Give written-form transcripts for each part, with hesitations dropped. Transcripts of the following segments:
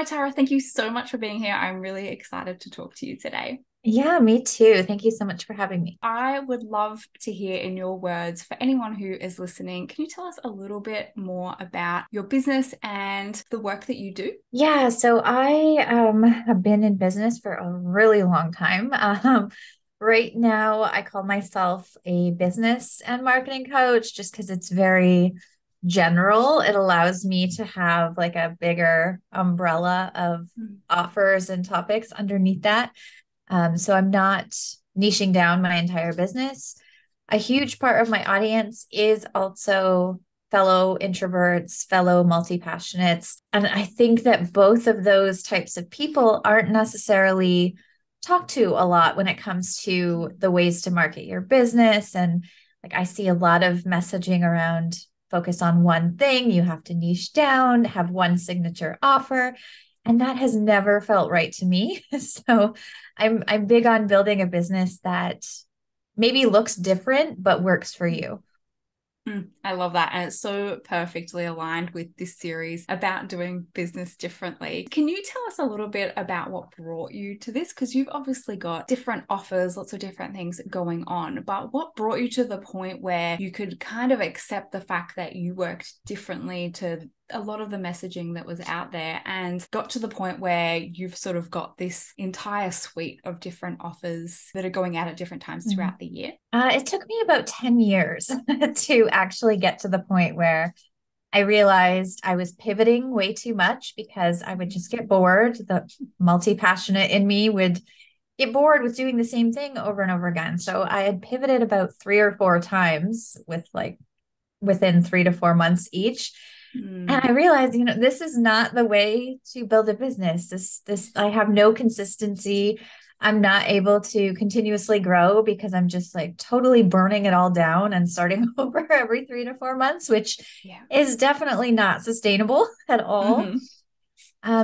Hi, Tara. Thank you so much for being here. I'm really excited to talk to you today. Yeah, me too. Thank you so much for having me. I would love to hear, in your words, for anyone who is listening, can you tell us a little bit more about your business and the work that you do? Yeah, so I have been in business for a really long time. Right now, I call myself a business and marketing coach just because it's very general. It allows me to have like a bigger umbrella of offers and topics underneath that. So I'm not niching down my entire business. A huge part of my audience is also fellow introverts, fellow multi-passionates. And I think that both of those types of people aren't necessarily talked to a lot when it comes to the ways to market your business. And like, I see a lot of messaging around focus on one thing, you have to niche down, have one signature offer. And that has never felt right to me. So I'm big on building a business that maybe looks different, but works for you. I love that. And it's so perfectly aligned with this series about doing business differently. Can you tell us a little bit about what brought you to this? Because you've obviously got different offers, lots of different things going on, but what brought you to the point where you could kind of accept the fact that you worked differently to a lot of the messaging that was out there and got to the point where you've sort of got this entire suite of different offers that are going out at different times throughout the year? It took me about 10 years to actually get to the point where I realized I was pivoting way too much because I would just get bored. The multi-passionate in me would get bored with doing the same thing over and over again. So I had pivoted about 3 or 4 times within 3 to 4 months each. And I realized, this is not the way to build a business. This, I have no consistency. I'm not able to continuously grow because I'm just like totally burning it all down and starting over every 3 to 4 months, which is definitely not sustainable at all.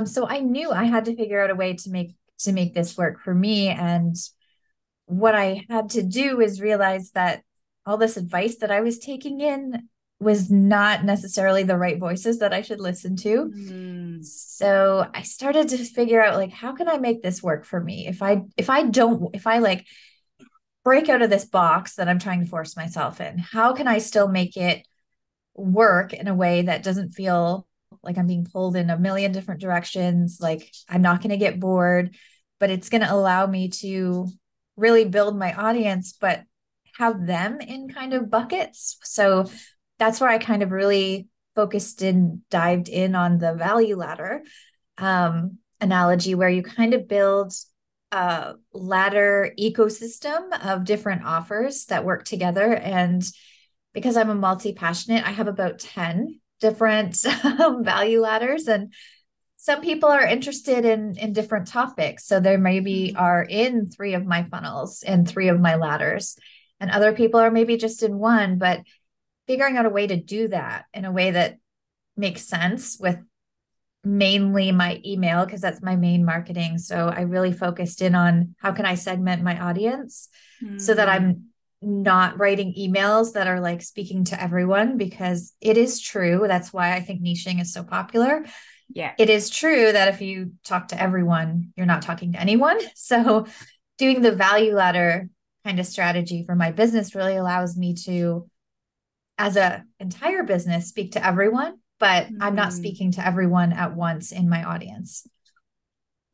So I knew I had to figure out a way to make this work for me. And what I had to do is realize that all this advice that I was taking in was not necessarily the right voices that I should listen to. So I started to figure out, like, how can I make this work for me? If I break out of this box that I'm trying to force myself in, how can I still make it work in a way that doesn't feel like I'm being pulled in a million different directions? Like, I'm not going to get bored, but it's going to allow me to really build my audience, but have them in kind of buckets. So that's where I kind of really dived in on the value ladder analogy, where you kind of build a ladder ecosystem of different offers that work together. And because I'm a multi-passionate, I have about 10 different value ladders, and some people are interested in different topics. So there maybe are in 3 of my funnels and 3 of my ladders, and other people are maybe just in one, but figuring out a way to do that in a way that makes sense with mainly my email, because that's my main marketing. So I really focused in on how can I segment my audience so that I'm not writing emails that are like speaking to everyone, because it is true. That's why I think niching is so popular. Yeah, it is true that if you talk to everyone, you're not talking to anyone. So doing the value ladder kind of strategy for my business really allows me to, as an entire business, speak to everyone, but I'm not speaking to everyone at once in my audience.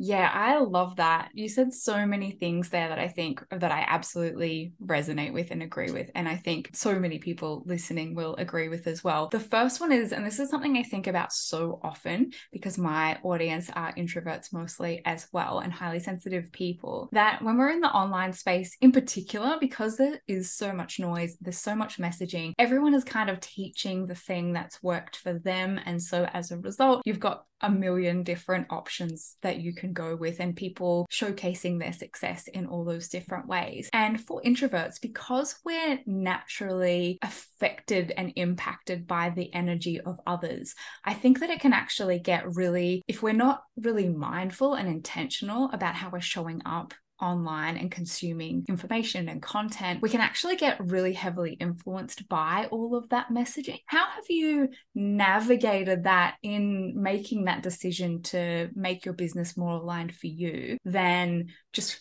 Yeah, I love that. You said so many things there that I think that I absolutely resonate with and agree with. And I think so many people listening will agree with as well. The first one is, and this is something I think about so often because my audience are introverts mostly as well, and highly sensitive people, that when we're in the online space in particular, because there is so much noise, there's so much messaging, everyone is kind of teaching the thing that's worked for them. And so as a result, you've got a million different options that you can go with, and people showcasing their success in all those different ways. And for introverts, because we're naturally affected and impacted by the energy of others, I think that it can actually get really, if we're not really mindful and intentional about how we're showing up online and consuming information and content, we can actually get really heavily influenced by all of that messaging. How have you navigated that in making that decision to make your business more aligned for you than just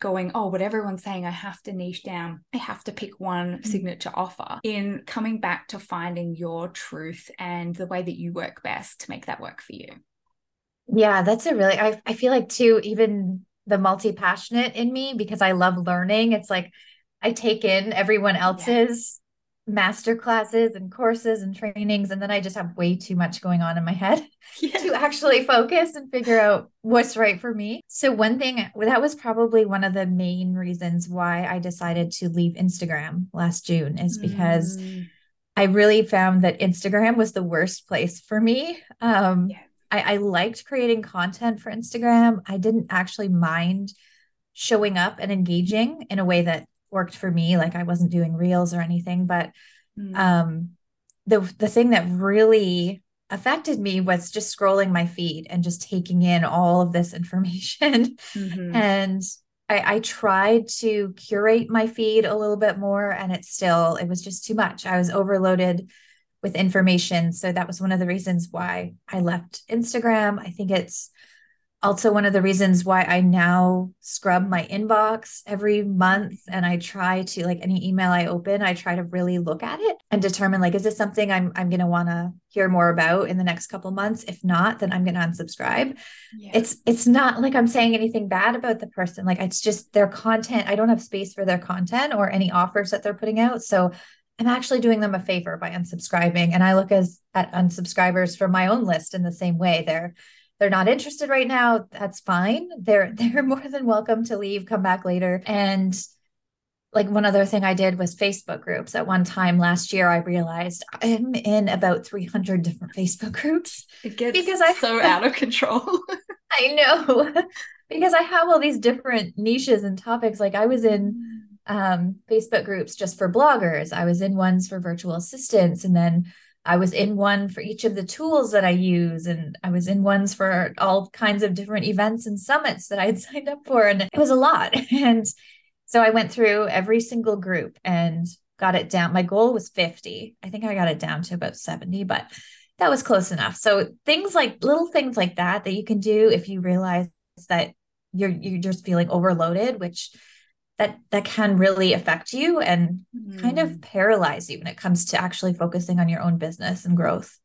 going, oh, what everyone's saying, I have to niche down, I have to pick one signature offer, in coming back to finding your truth and the way that you work best to make that work for you? Yeah, that's a really, I feel like too, even the multi-passionate in me, because I love learning. It's like, I take in everyone else's masterclasses and courses and trainings, and then I just have way too much going on in my head to actually focus and figure out what's right for me. So one thing that was probably one of the main reasons why I decided to leave Instagram last June is because I really found that Instagram was the worst place for me. I liked creating content for Instagram. I didn't actually mind showing up and engaging in a way that worked for me. Like, I wasn't doing reels or anything, but the thing that really affected me was just scrolling my feed and just taking in all of this information. And I tried to curate my feed a little bit more, and it was just too much. I was overloaded with information. So that was one of the reasons why I left Instagram. I think it's also one of the reasons why I now scrub my inbox every month. And I try to, like, any email I open, I try to really look at it and determine, like, is this something I'm going to want to hear more about in the next couple months? If not, then I'm going to unsubscribe. Yeah. It's not like I'm saying anything bad about the person. Like, it's just their content. I don't have space for their content or any offers that they're putting out. So I'm actually doing them a favor by unsubscribing. And I look at unsubscribers from my own list in the same way. They're not interested right now. That's fine. They're more than welcome to leave, come back later. And like, one other thing I did was Facebook groups. At one time last year, I realized I'm in about 300 different Facebook groups. It gets so out of control. I know, because I have all these different niches and topics. Like, I was in Facebook groups just for bloggers. I was in ones for virtual assistants. And then I was in one for each of the tools that I use. And I was in ones for all kinds of different events and summits that I had signed up for. And it was a lot. And so I went through every single group and got it down. My goal was 50. I think I got it down to about 70, but that was close enough. So little things like that you can do if you realize that you're just feeling overloaded, which that can really affect you and kind of paralyze you when it comes to actually focusing on your own business and growth.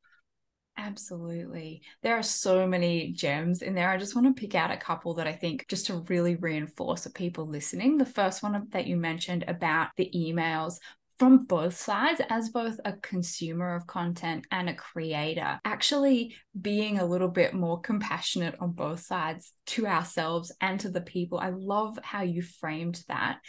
Absolutely. There are so many gems in there. I just want to pick out a couple that I think, just to really reinforce for people listening. The first one that you mentioned about the emails, from both sides, as both a consumer of content and a creator, actually being a little bit more compassionate on both sides, to ourselves and to the people. I love how you framed that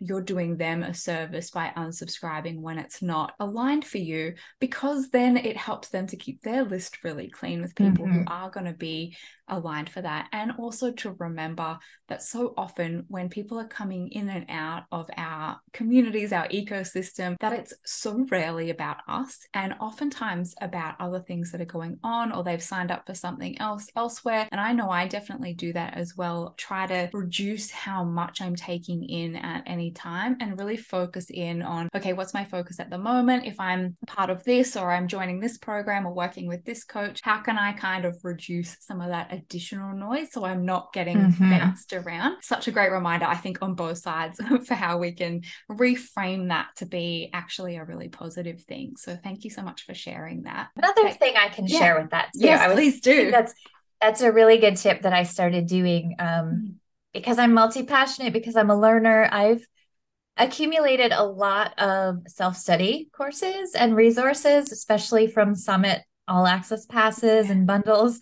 you're doing them a service by unsubscribing when it's not aligned for you, because then it helps them to keep their list really clean with people who are going to be aligned for that. And also to remember that so often when people are coming in and out of our communities, our ecosystem, that it's so rarely about us, and oftentimes about other things that are going on, or they've signed up for something else elsewhere. And I know I definitely do that as well. Try to reduce how much I'm taking in at any time and really focus in on, okay, what's my focus at the moment? If I'm part of this, or I'm joining this program, or working with this coach, how can I kind of reduce some of that additional noise so I'm not getting bounced around? Such a great reminder, I think, on both sides for how we can reframe that to be actually a really positive thing. So thank you so much for sharing that. Another thing I can share with that too. Yes, please do. That's a really good tip that I started doing because I'm multi-passionate, because I'm a learner. I've accumulated a lot of self-study courses and resources, especially from Summit All Access Passes and bundles.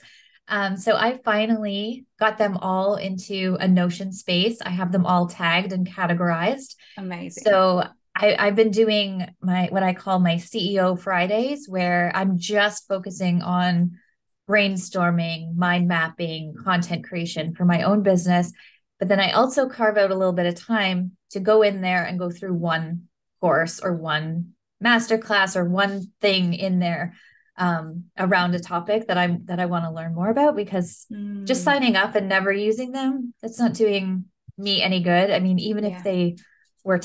So I finally got them all into a Notion space. I have them all tagged and categorized. Amazing. So I've been doing what I call my CEO Fridays, where I'm just focusing on brainstorming, mind mapping, content creation for my own business. But then I also carve out a little bit of time to go in there and go through one course or one masterclass or one thing in there around a topic that I want to learn more about, because just signing up and never using them, that's not doing me any good. I mean, even if they were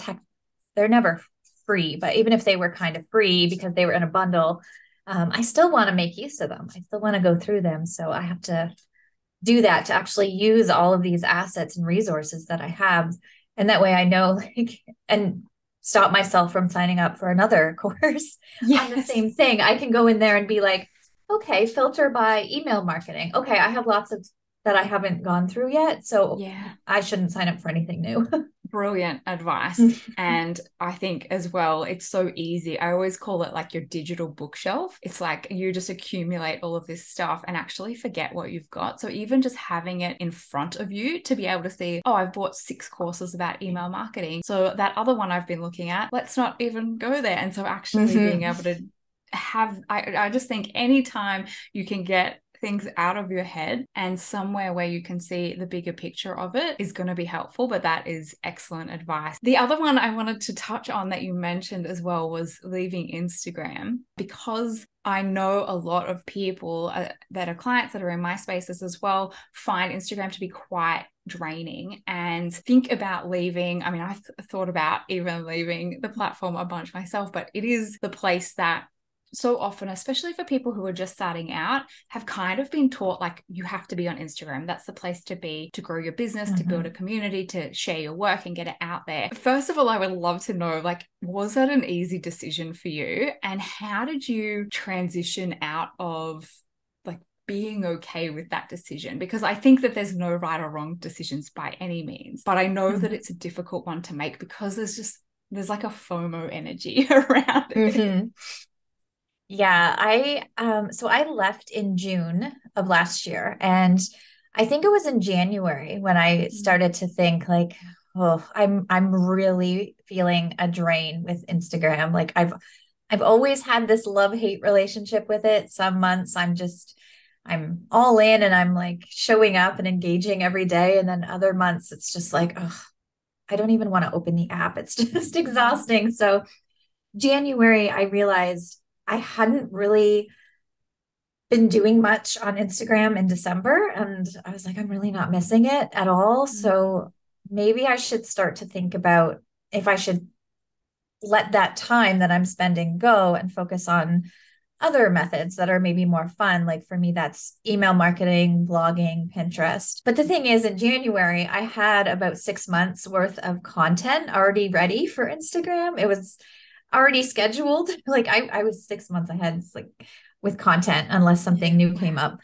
they're never free, but even if they were kind of free because they were in a bundle, I still want to make use of them. I still want to go through them. So I have to do that to actually use all of these assets and resources that I have. And that way I know, like, and stop myself from signing up for another course on the same thing. I can go in there and be like, okay, filter by email marketing. Okay. I have lots of that I haven't gone through yet. So I shouldn't sign up for anything new. Brilliant advice. And I think as well, it's so easy. I always call it like your digital bookshelf. It's like you just accumulate all of this stuff and actually forget what you've got. So even just having it in front of you to be able to see, oh, I've bought 6 courses about email marketing. So that other one I've been looking at, let's not even go there. And so actually being able to have, I just think anytime you can get things out of your head and somewhere where you can see the bigger picture of it is going to be helpful. But that is excellent advice. The other one I wanted to touch on that you mentioned as well was leaving Instagram, because I know a lot of people that are clients that are in my spaces as well find Instagram to be quite draining and think about leaving. I mean, I've thought about even leaving the platform a bunch myself, but it is the place that so often, especially for people who are just starting out, have kind of been taught like you have to be on Instagram. That's the place to be, to grow your business, to build a community, to share your work and get it out there. First of all, I would love to know, like, was that an easy decision for you? And how did you transition out of like being okay with that decision? Because I think that there's no right or wrong decisions by any means, but I know that it's a difficult one to make because there's like a FOMO energy around it. Yeah, so I left in June of last year, and I think it was in January when I started to think like, oh, I'm really feeling a drain with Instagram. Like I've always had this love-hate relationship with it. Some months I'm all in and I'm like showing up and engaging every day. And then other months it's just like, oh, I don't even want to open the app. It's just exhausting. So January, I realized I hadn't really been doing much on Instagram in December. And I was like, I'm really not missing it at all. So maybe I should start to think about if I should let that time that I'm spending go and focus on other methods that are maybe more fun. Like for me, that's email marketing, blogging, Pinterest. But the thing is, in January, I had about 6 months worth of content already ready for Instagram. It was already scheduled. Like I was 6 months ahead, like with content, unless something new came up.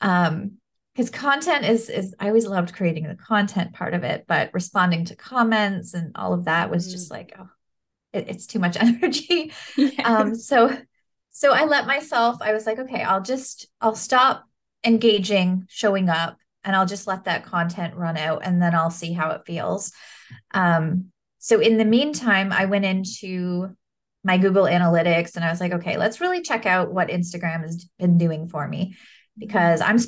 Because content is I always loved creating the content part of it, but responding to comments and all of that was just like, oh, it's too much energy. So I let myself, I was like, okay, I'll stop engaging, showing up, and I'll just let that content run out and then I'll see how it feels. So in the meantime, I went into my Google Analytics and I was like, okay, let's really check out what Instagram has been doing for me, because I was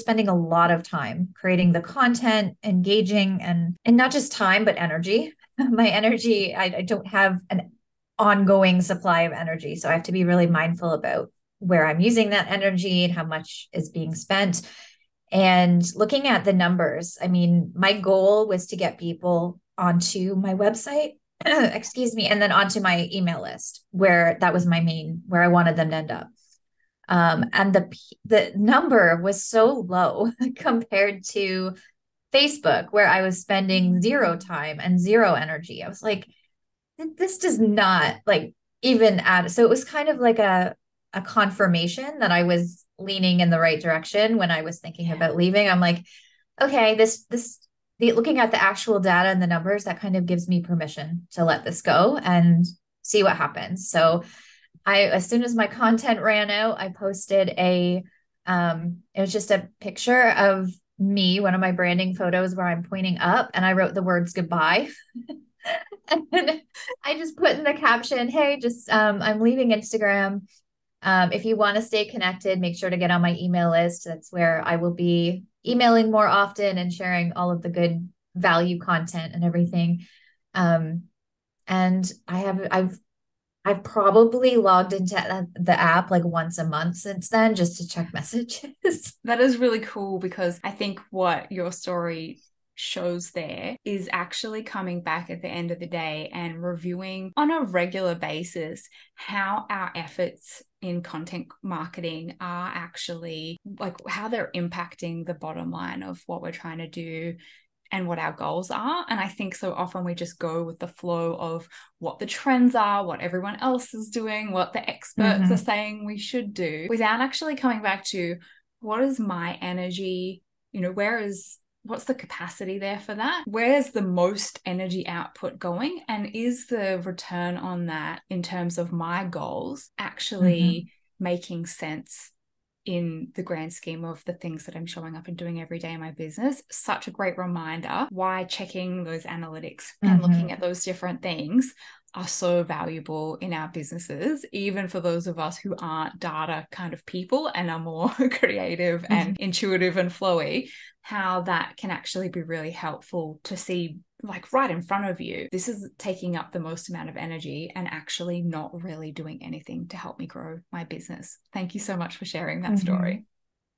spending a lot of time creating the content, engaging, and not just time, but energy. My energy, I don't have an ongoing supply of energy. So I have to be really mindful about where I'm using that energy and how much is being spent. And looking at the numbers, I mean, my goal was to get people onto my website, excuse me, and then onto my email list, where that was where I wanted them to end up. And the number was so low compared to Facebook, where I was spending zero time and zero energy. I was like, this does not like even add. So it was kind of like a confirmation that I was leaning in the right direction when I was thinking about leaving. I'm like, okay, looking at the actual data and the numbers, that kind of gives me permission to let this go and see what happens. So as soon as my content ran out, I posted it was just a picture of me, one of my branding photos where I'm pointing up, and I wrote the words goodbye. And I just put in the caption, hey, just, I'm leaving Instagram. If you want to stay connected, make sure to get on my email list. That's where I will be emailing more often and sharing all of the good value content and everything. And I've probably logged into the app like once a month since then, just to check messages. That is really cool, because I think what your story shows there is actually coming back at the end of the day and reviewing on a regular basis how our efforts in content marketing are actually, like, how they're impacting the bottom line of what we're trying to do and what our goals are. And I think so often we just go with the flow of what the trends are, what everyone else is doing, what the experts are saying we should do, without actually coming back to what is my energy, you know, what's the capacity there for that? Where's the most energy output going? And is the return on that in terms of my goals actually making sense in the grand scheme of the things that I'm showing up and doing every day in my business? Such a great reminder why checking those analytics and looking at those different things are so valuable in our businesses, even for those of us who aren't data kind of people and are more creative and intuitive and flowy, how that can actually be really helpful to see, like, right in front of you, this is taking up the most amount of energy and actually not really doing anything to help me grow my business. Thank you so much for sharing that story.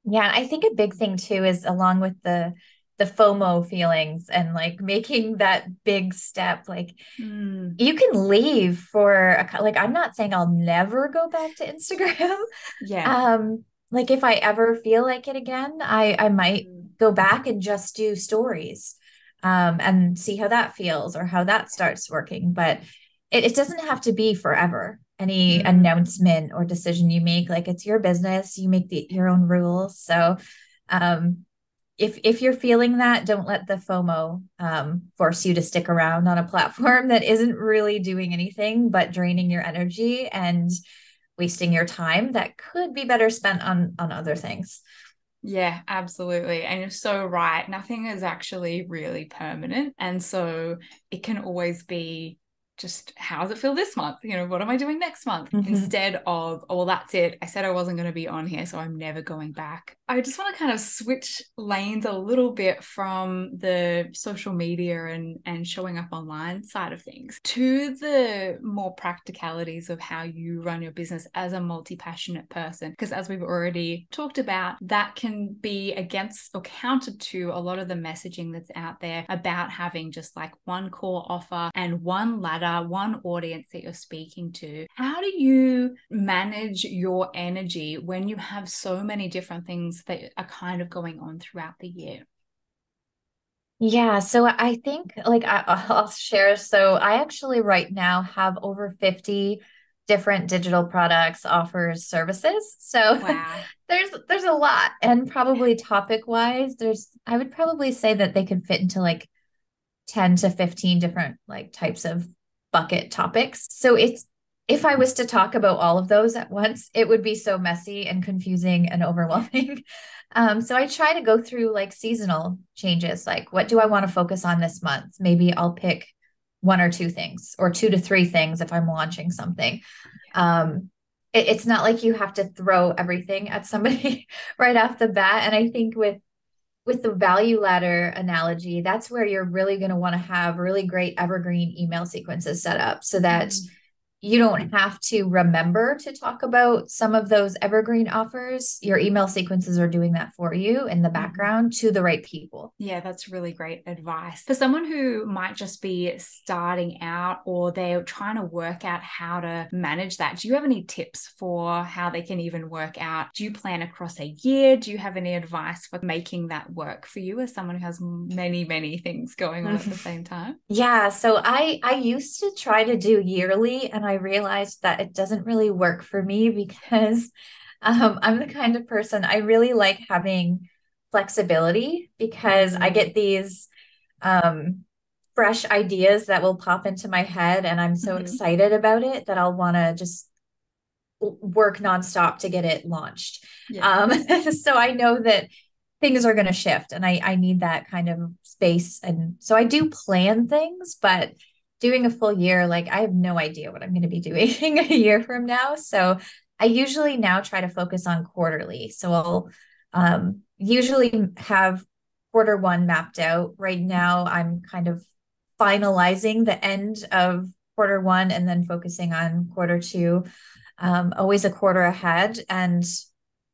Yeah. I think a big thing too is, along with the FOMO feelings and, like, making that big step, like you can leave for I'm not saying I'll never go back to Instagram. Yeah. Like, if I ever feel like it again, I might go back and just do stories, and see how that feels or how that starts working. But it doesn't have to be forever. Any announcement or decision you make, like, it's your business, you make your own rules. So, if you're feeling that, don't let the FOMO force you to stick around on a platform that isn't really doing anything but draining your energy and wasting your time that could be better spent on other things. Yeah, absolutely. And you're so right. Nothing is actually really permanent. And so it can always be just, how does it feel this month? You know, what am I doing next month? Instead of, oh, well, that's it. I said I wasn't going to be on here, so I'm never going back. I just want to kind of switch lanes a little bit from the social media and showing up online side of things to the more practicalities of how you run your business as a multi-passionate person. Because as we've already talked about, that can be against or counter to a lot of the messaging that's out there about having just, like, one core offer and one ladder, one audience that you're speaking to. How do you manage your energy when you have so many different things that are kind of going on throughout the year? Yeah. So I think, like, I'll share. So I actually right now have over 50 different digital products, offers, services. So wow. there's a lot, and probably topic wise, I would probably say that they could fit into, like, 10 to 15 different, like, types of bucket topics. So if I was to talk about all of those at once, it would be so messy and confusing and overwhelming. So I try to go through, like, seasonal changes, like, what do I want to focus on this month? Maybe I'll pick one or two things, or two to three things if I'm launching something. It's not like you have to throw everything at somebody right off the bat. And I think with the value ladder analogy, that's where you're really going to want to have really great evergreen email sequences set up so that you don't have to remember to talk about some of those evergreen offers. Your email sequences are doing that for you in the background to the right people. Yeah, that's really great advice. For someone who might just be starting out, or they're trying to work out how to manage that, do you have any tips for how they can even work out? Do you plan across a year? Do you have any advice for making that work for you as someone who has many, many things going on at the same time? Yeah, so I used to try to do yearly, and I realized that it doesn't really work for me because I'm the kind of person, I really like having flexibility, because I get these fresh ideas that will pop into my head, and I'm so excited about it that I'll want to just work nonstop to get it launched. Yeah. So I know that things are going to shift, and I need that kind of space. And so I do plan things, but doing a full year, like, I have no idea what I'm going to be doing a year from now. So I usually now try to focus on quarterly. So I'll usually have quarter one mapped out. Right now, I'm kind of finalizing the end of quarter one and then focusing on quarter two, always a quarter ahead. And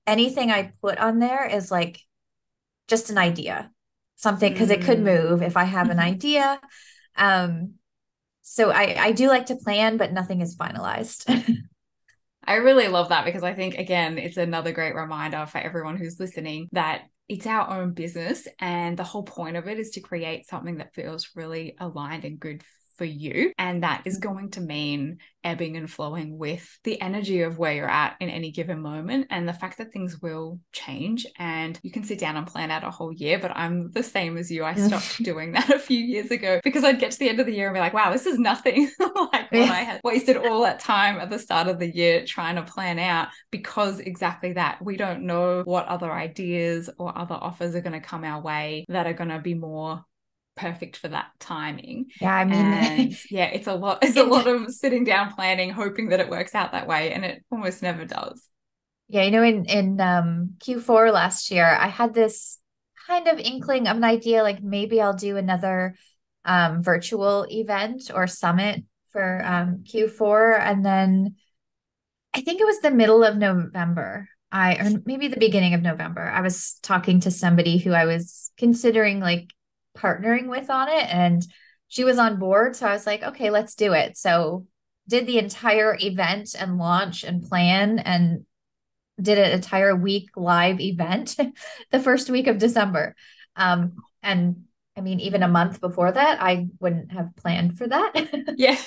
anything I put on there is, like, just an idea. something, because it could move if I have an idea. So I do like to plan, but nothing is finalized. I really love that, because I think, again, it's another great reminder for everyone who's listening that it's our own business. And the whole point of it is to create something that feels really aligned and good for you. And that is going to mean ebbing and flowing with the energy of where you're at in any given moment, and the fact that things will change. And you can sit down and plan out a whole year, but I'm the same as you. I stopped doing that a few years ago, because I'd get to the end of the year and be like, wow, this is nothing like what I had wasted all that time at the start of the year trying to plan out, because exactly that, we don't know what other ideas or other offers are going to come our way that are going to be more perfect for that timing. Yeah, I mean, and yeah, it's a lot of sitting down, planning, hoping that it works out that way, and it almost never does. Yeah, you know, in Q4 last year, I had this kind of inkling of an idea, like maybe I'll do another virtual event or summit for Q4, and then I think it was the middle of November. Or maybe the beginning of November, I was talking to somebody who I was considering like partnering with on it, and she was on board. So I was like, okay, let's do it. So did the entire event and launch and plan, and did an entire week live event the first week of December. And I mean, even a month before that, I wouldn't have planned for that. Yeah.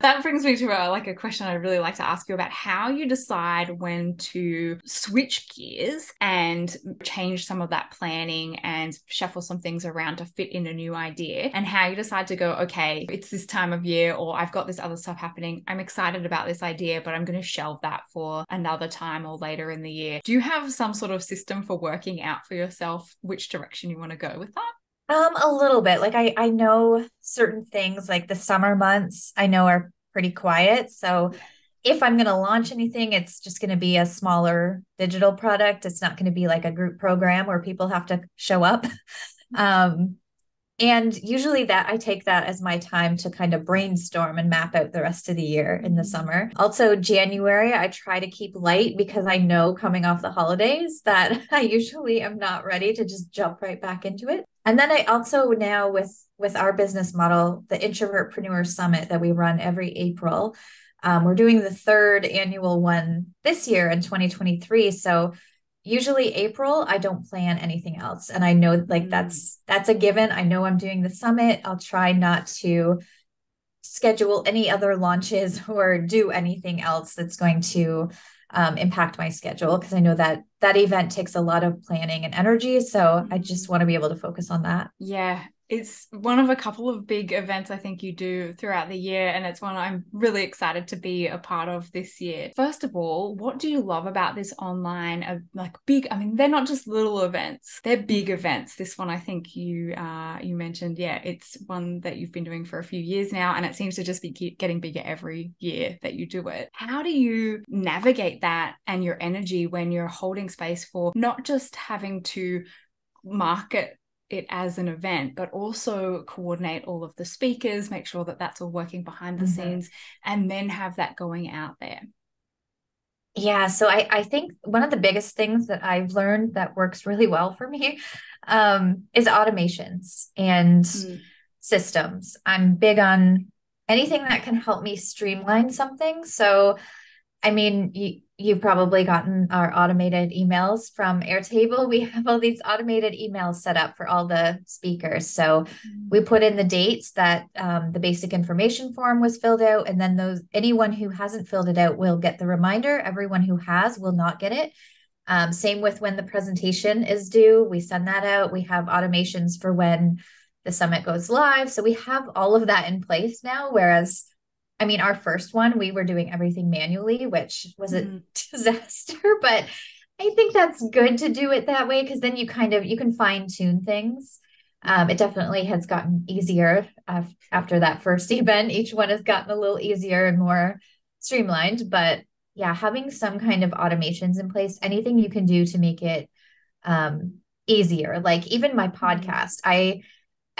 That brings me to a question I'd really like to ask you about, how you decide when to switch gears and change some of that planning and shuffle some things around to fit in a new idea, and how you decide to go, okay, it's this time of year, or I've got this other stuff happening. I'm excited about this idea, but I'm going to shelve that for another time or later in the year. Do you have some sort of system for working out for yourself which direction you want to go with that? A little bit. Like I know certain things, like the summer months I know are pretty quiet. So if I'm going to launch anything, it's just going to be a smaller digital product. It's not going to be like a group program where people have to show up. And usually I take that as my time to kind of brainstorm and map out the rest of the year in the summer. Also January, I try to keep light, because I know coming off the holidays that I usually am not ready to just jump right back into it. And then I also now with our business model, the Introvertpreneur Summit that we run every April, we're doing the third annual one this year in 2023. So usually April, I don't plan anything else. And I know that's a given. I know I'm doing the summit. I'll try not to schedule any other launches or do anything else that's going to impact my schedule. Cause I know that event takes a lot of planning and energy. So I just want to be able to focus on that. Yeah. It's one of a couple of big events I think you do throughout the year, and it's one I'm really excited to be a part of this year. First of all, what do you love about this online, big, I mean, they're not just little events, they're big events. This one, I think you mentioned, yeah, it's one that you've been doing for a few years now, and it seems to just be getting bigger every year that you do it. How do you navigate that and your energy when you're holding space for not just having to market it as an event, but also coordinate all of the speakers, make sure that that's all working behind the scenes, and then have that going out there? Yeah. So I think one of the biggest things that I've learned that works really well for me is automations and systems. I'm big on anything that can help me streamline something. So, I mean, you've probably gotten our automated emails from Airtable. We have all these automated emails set up for all the speakers. So we put in the dates that the basic information form was filled out. And then anyone who hasn't filled it out will get the reminder. Everyone who has will not get it. Same with when the presentation is due. We send that out. We have automations for when the summit goes live. So we have all of that in place now, whereas I mean, our first one, we were doing everything manually, which was a disaster, but I think that's good to do it that way, because then you can fine tune things. It definitely has gotten easier after that first event. Each one has gotten a little easier and more streamlined, but yeah, having some kind of automations in place, anything you can do to make it easier. Like even my podcast, I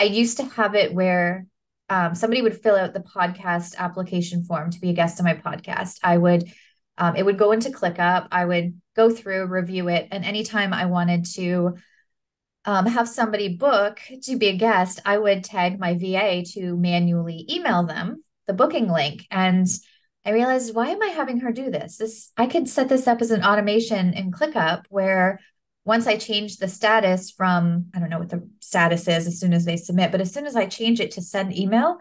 used to have it where somebody would fill out the podcast application form to be a guest on my podcast. I would, it would go into ClickUp. I would go through, review it. And anytime I wanted to have somebody book to be a guest, I would tag my VA to manually email them the booking link. And I realized, why am I having her do this? I could set this up as an automation in ClickUp where once I change the status from, I don't know what the status is as soon as they submit, but as soon as I change it to send email,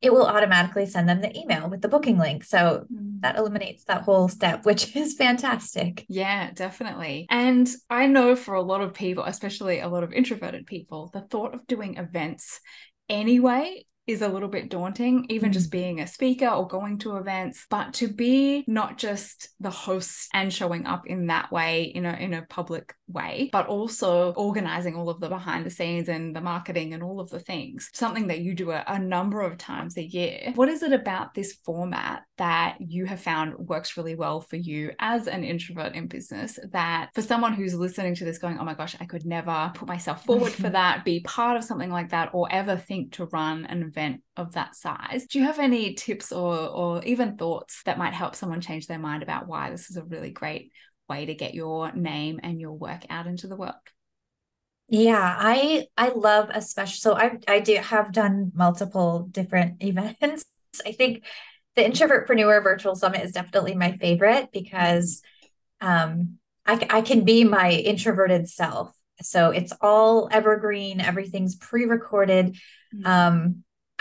it will automatically send them the email with the booking link. So that eliminates that whole step, which is fantastic. Yeah, definitely. And I know for a lot of people, especially a lot of introverted people, the thought of doing events anyway is a little bit daunting, even just being a speaker or going to events. But to be not just the host and showing up in that way, in a public way, but also organizing all of the behind the scenes and the marketing and all of the things, something that you do a number of times a year. What is it about this format that you have found works really well for you as an introvert in business, that for someone who's listening to this going, oh my gosh, I could never put myself forward for that, be part of something like that, or ever think to run an event of that size? Do you have any tips or even thoughts that might help someone change their mind about why this is a really great way to get your name and your work out into the world? Yeah, I love a special. So I have done multiple different events. I think the Introvertpreneur Virtual Summit is definitely my favorite because I can be my introverted self. So it's all evergreen. Everything's pre-recorded.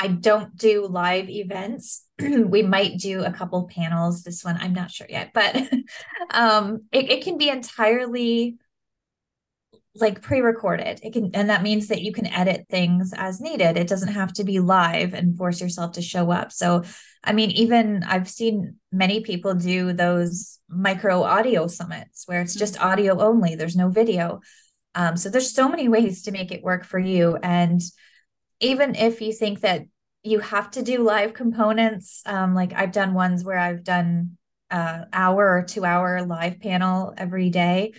I don't do live events. We might do a couple panels. This one, I'm not sure yet, but it can be entirely like pre-recorded. And that means that you can edit things as needed. It doesn't have to be live and force yourself to show up. So, I mean, even I've seen many people do those micro audio summits where it's just audio only. There's no video. So there's so many ways to make it work for you. And even if you think that you have to do live components, like I've done ones where I've done hour or 2 hour live panel every day.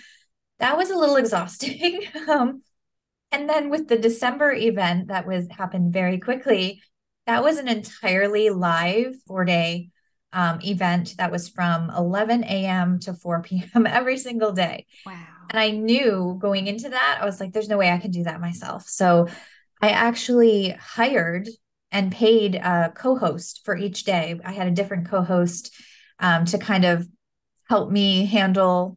That was a little exhausting. And then with the December event that happened very quickly, that was an entirely live 4-day event that was from 11 a.m. to 4 p.m. every single day. Wow. And I knew going into that, I was like, there's no way I can do that myself. So I actually hired and paid a co-host for each day. I had a different co-host to kind of help me handle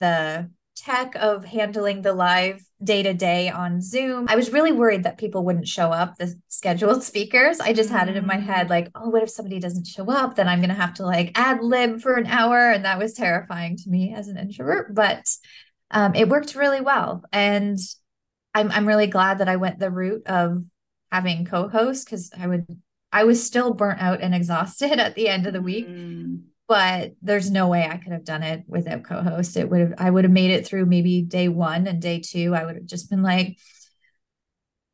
the tech of handling the live day-to-day on Zoom. I was really worried that people wouldn't show up, the scheduled speakers. I just had it in my head like, oh, what if somebody doesn't show up? Then I'm going to have to like ad lib for an hour. And that was terrifying to me as an introvert, but it worked really well. And I'm really glad that I went the route of having co-hosts because I was still burnt out and exhausted at the end of the week, but there's no way I could have done it without co-hosts. I would have made it through maybe day one and day two. I would have just been like,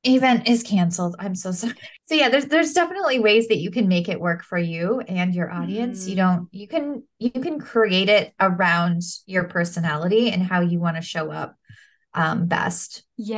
event is canceled. I'm so sorry. So yeah, there's definitely ways that you can make it work for you and your audience. You can create it around your personality and how you want to show up best. Yeah.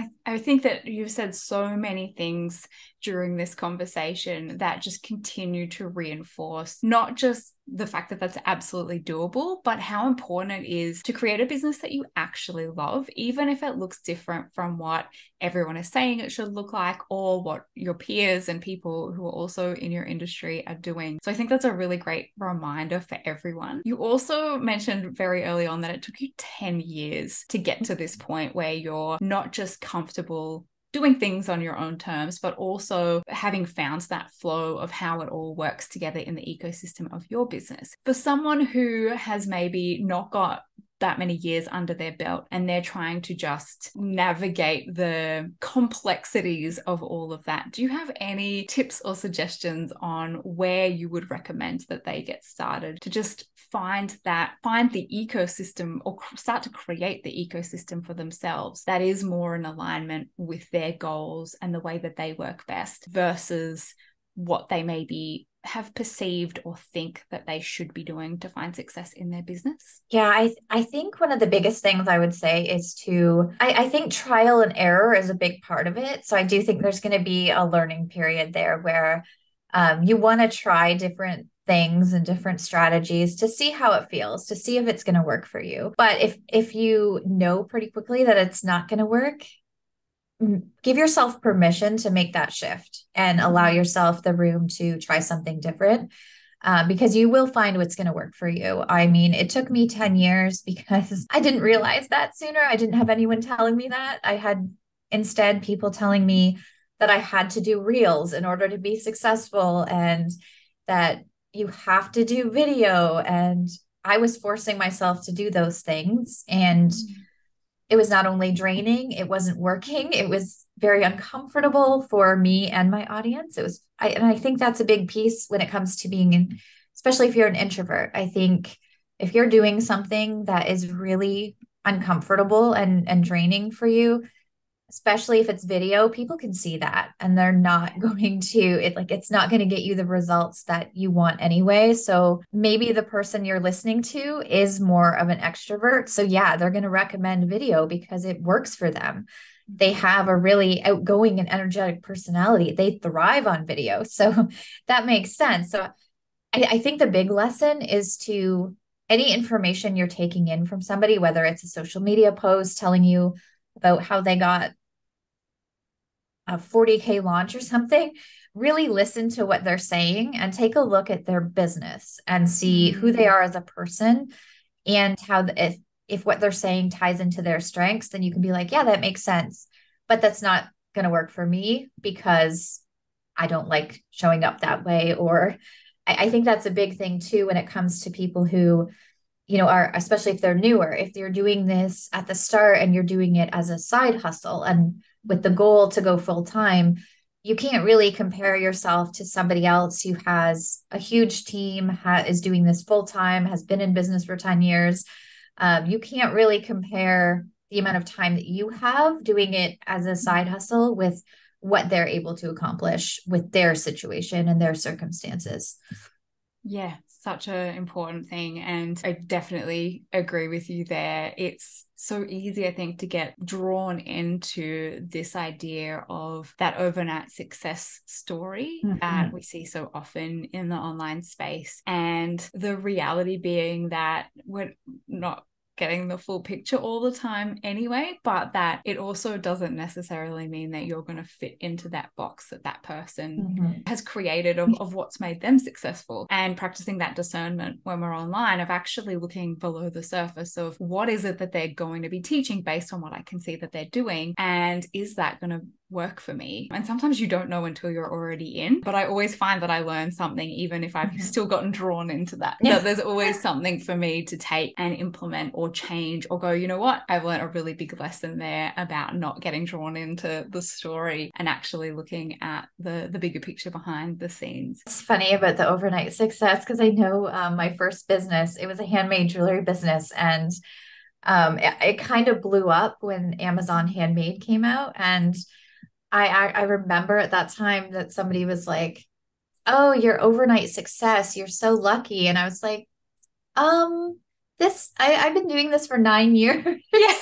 And I think that you've said so many things during this conversation that just continue to reinforce not just the fact that that's absolutely doable, but how important it is to create a business that you actually love, even if it looks different from what everyone is saying it should look like or what your peers and people who are also in your industry are doing. So I think that's a really great reminder for everyone. You also mentioned very early on that it took you 10 years to get to this point where you're not just comfortable doing things on your own terms, but also having found that flow of how it all works together in the ecosystem of your business. For someone who has maybe not got that many years under their belt and they're trying to just navigate the complexities of all of that, do you have any tips or suggestions on where you would recommend that they get started to just find the ecosystem or start to create the ecosystem for themselves that is more in alignment with their goals and the way that they work best versus what they maybe have perceived or think that they should be doing to find success in their business? Yeah, I think one of the biggest things I would say is to, I think trial and error is a big part of it. So I do think there's going to be a learning period there where you want to try different things and different strategies to see how it feels, to see if it's going to work for you. But if you know pretty quickly that it's not going to work, give yourself permission to make that shift and allow yourself the room to try something different, because you will find what's going to work for you. I mean, it took me 10 years because I didn't realize that sooner. I didn't have anyone telling me that. I had instead people telling me that I had to do reels in order to be successful and that you have to do video. And I was forcing myself to do those things. And it was not only draining, it wasn't working. It was very uncomfortable for me and my audience. It was, I think that's a big piece when it comes to being, especially if you're an introvert. I think if you're doing something that is really uncomfortable and draining for you, especially if it's video, people can see that and they're not going to, it's not going to get you the results that you want anyway. So maybe the person you're listening to is more of an extrovert. So yeah, they're going to recommend video because it works for them. They have a really outgoing and energetic personality. They thrive on video. So that makes sense. So I think the big lesson is to any information you're taking in from somebody, whether it's a social media post telling you about how they got a 40K launch or something, really listen to what they're saying and take a look at their business and see who they are as a person and how, if what they're saying ties into their strengths, then you can be like, yeah, that makes sense, but that's not going to work for me because I don't like showing up that way. Or I think that's a big thing too, when it comes to people who, you know, are, especially if they're newer, if they're doing this at the start and you're doing it as a side hustle and with the goal to go full time, you can't really compare yourself to somebody else who has a huge team, is doing this full time, has been in business for 10 years. You can't really compare the amount of time that you have doing it as a side hustle with what they're able to accomplish with their situation and their circumstances. Yeah, such an important thing. And I definitely agree with you there. It's so easy, I think, to get drawn into this idea of that overnight success story that we see so often in the online space. And the reality being that we're not getting the full picture all the time anyway, but that it also doesn't necessarily mean that you're going to fit into that box that that person has created of what's made them successful. And practicing that discernment when we're online of actually looking below the surface of what is it that they're going to be teaching based on what I can see that they're doing, and is that going to work for me? And sometimes you don't know until you're already in, but I always find that I learn something, even if I've still gotten drawn into that. Yeah. That there's always something for me to take and implement or change or go, you know what, I've learned a really big lesson there about not getting drawn into the story and actually looking at the bigger picture behind the scenes. It's funny about the overnight success, because I know my first business, it was a handmade jewelry business, and it kind of blew up when Amazon Handmade came out. And I remember at that time that somebody was like, oh, your overnight success, you're so lucky. And I was like, I've been doing this for 9 years. Yeah.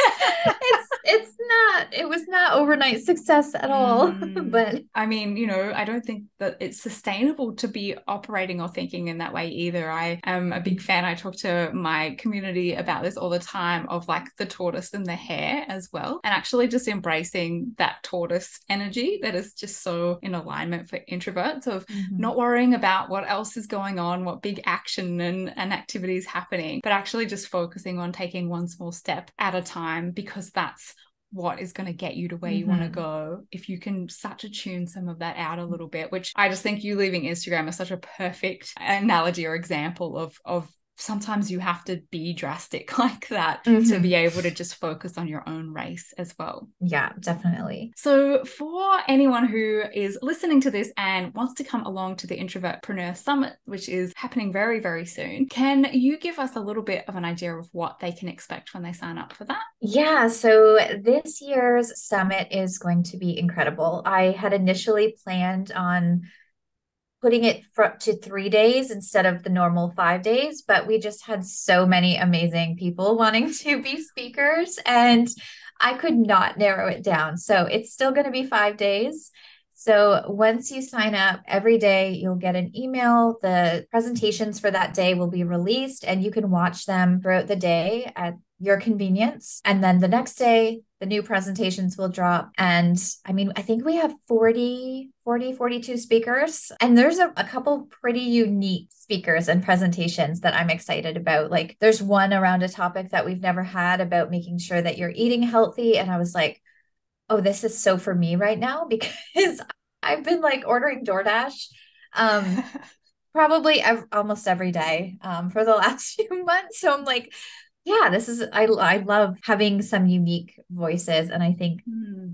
It was not overnight success at all. But I mean, you know, I don't think that it's sustainable to be operating or thinking in that way either. I am a big fan. I talk to my community about this all the time of like the tortoise and the hare as well. And actually just embracing that tortoise energy that is just so in alignment for introverts of not worrying about what else is going on, what big action and activities happening, but actually just focusing on taking one small step at a time, because that's what is going to get you to where you want to go. If you can such attune some of that out a little bit, which I just think you leaving Instagram is such a perfect analogy or example of sometimes you have to be drastic like that to be able to just focus on your own race as well. Yeah, definitely. So for anyone who is listening to this and wants to come along to the Introvertpreneur Summit, which is happening very, very soon, can you give us a little bit of an idea of what they can expect when they sign up for that? Yeah, so this year's summit is going to be incredible. I had initially planned on putting it to 3 days instead of the normal 5 days, but we just had so many amazing people wanting to be speakers and I could not narrow it down. So it's still going to be 5 days. So once you sign up, every day you'll get an email. The presentations for that day will be released and you can watch them throughout the day at your convenience. And then the next day, the new presentations will drop. And I mean, I think we have 42 speakers. And there's a couple pretty unique speakers and presentations that I'm excited about. Like there's one around a topic that we've never had about making sure that you're eating healthy. And I was like, oh, this is so for me right now, because I've been like ordering DoorDash probably almost every day for the last few months. So I'm like, yeah, this is, I love having some unique voices. And I think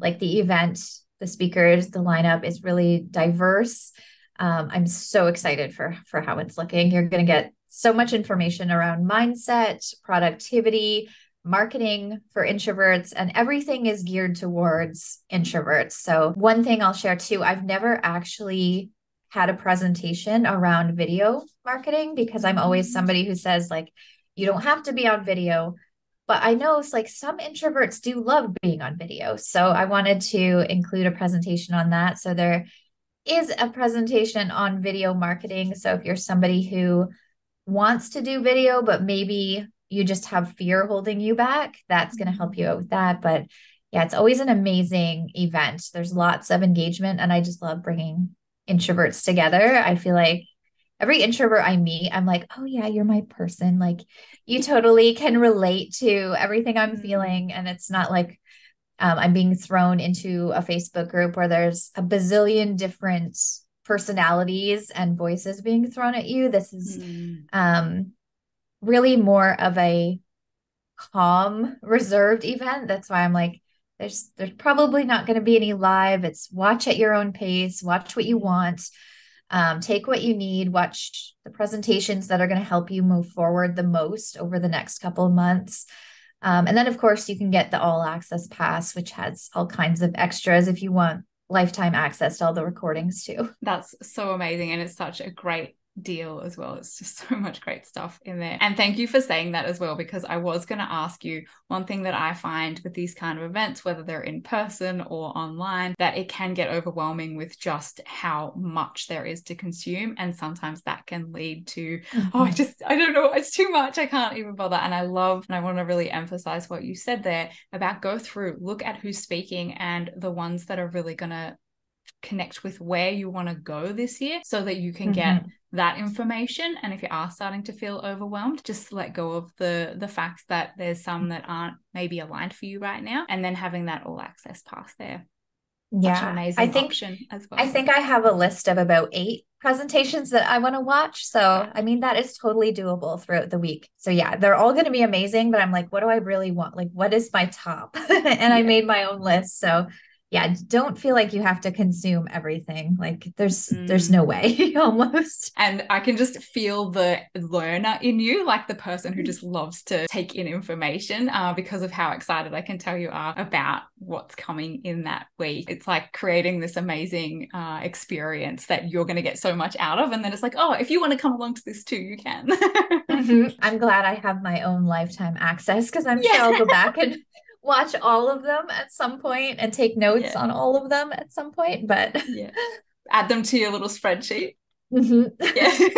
like the event, the speakers, the lineup is really diverse. I'm so excited for how it's looking. You're going to get so much information around mindset, productivity, marketing for introverts, and everything is geared towards introverts. So one thing I'll share too, I've never actually had a presentation around video marketing, because I'm always somebody who says like, you don't have to be on video, but I know it's like some introverts do love being on video. So I wanted to include a presentation on that. So there is a presentation on video marketing. So if you're somebody who wants to do video, but maybe you just have fear holding you back, that's going to help you out with that. But yeah, it's always an amazing event. There's lots of engagement, and I just love bringing introverts together. I feel like every introvert I meet, I'm like, oh yeah, you're my person. Like you totally can relate to everything I'm feeling. And it's not like I'm being thrown into a Facebook group where there's a bazillion different personalities and voices being thrown at you. This is really more of a calm, reserved event. That's why I'm like, there's probably not going to be any live. It's watch at your own pace, watch what you want. Take what you need, watch the presentations that are going to help you move forward the most over the next couple of months. And then of course you can get the all access pass, which has all kinds of extras if you want lifetime access to all the recordings too. That's so amazing. And it's such a great deal as well. It's just so much great stuff in there. And thank you for saying that as well, because I was going to ask you one thing that I find with these kind of events, whether they're in person or online, that it can get overwhelming with just how much there is to consume. And sometimes that can lead to, oh, I don't know, it's too much. I can't even bother. And I want to really emphasize what you said there about go through, look at who's speaking and the ones that are really going to connect with where you want to go this year so that you can get that information. And if you are starting to feel overwhelmed, just let go of the fact that there's some that aren't maybe aligned for you right now, and then having that all access pass there. Yeah, such an amazing option as well. I think I have a list of about 8 presentations that I want to watch. So I mean, that is totally doable throughout the week. So yeah, they're all going to be amazing, but I'm like, what do I really want? Like, what is my top? And I made my own list. So yeah, don't feel like you have to consume everything. Like there's no way almost. And I can just feel the learner in you, like the person who just loves to take in information because of how excited I can tell you are about what's coming in that week. It's like creating this amazing experience that you're going to get so much out of. And then it's like, oh, if you want to come along to this too, you can. I'm glad I have my own lifetime access, because I'm sure I'll go back and watch all of them at some point and take notes on all of them at some point, but add them to your little spreadsheet. I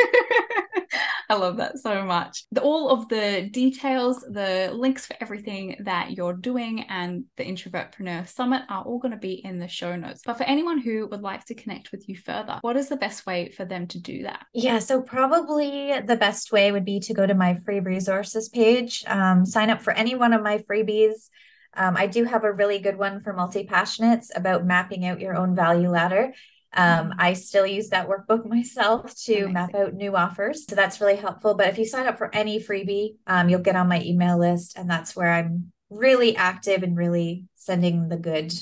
love that so much. All of the details, the links for everything that you're doing and the Introvertpreneur Summit are all going to be in the show notes. But for anyone who would like to connect with you further, what is the best way for them to do that? Yeah, so probably the best way would be to go to my free resources page, sign up for any one of my freebies. I do have a really good one for multi-passionates about mapping out your own value ladder. I still use that workbook myself to map out new offers. So that's really helpful. But if you sign up for any freebie, you'll get on my email list, and that's where I'm really active and really sending the good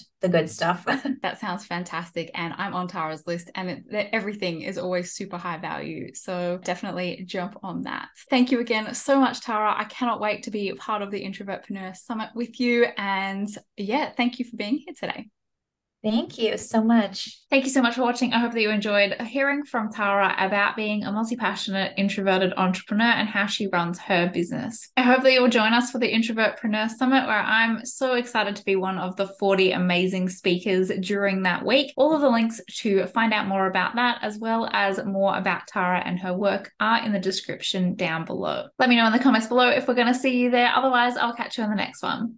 stuff. That sounds fantastic. And I'm on Tara's list, and everything is always super high value. So definitely jump on that. Thank you again so much, Tara. I cannot wait to be part of the Introvertpreneur Summit with you. And yeah, thank you for being here today. Thank you so much. Thank you so much for watching. I hope that you enjoyed hearing from Tara about being a multi-passionate introverted entrepreneur and how she runs her business. I hope that you'll join us for the Introvertpreneur Summit, where I'm so excited to be one of the 40 amazing speakers during that week. All of the links to find out more about that, as well as more about Tara and her work, are in the description down below. Let me know in the comments below if we're going to see you there. Otherwise, I'll catch you on the next one.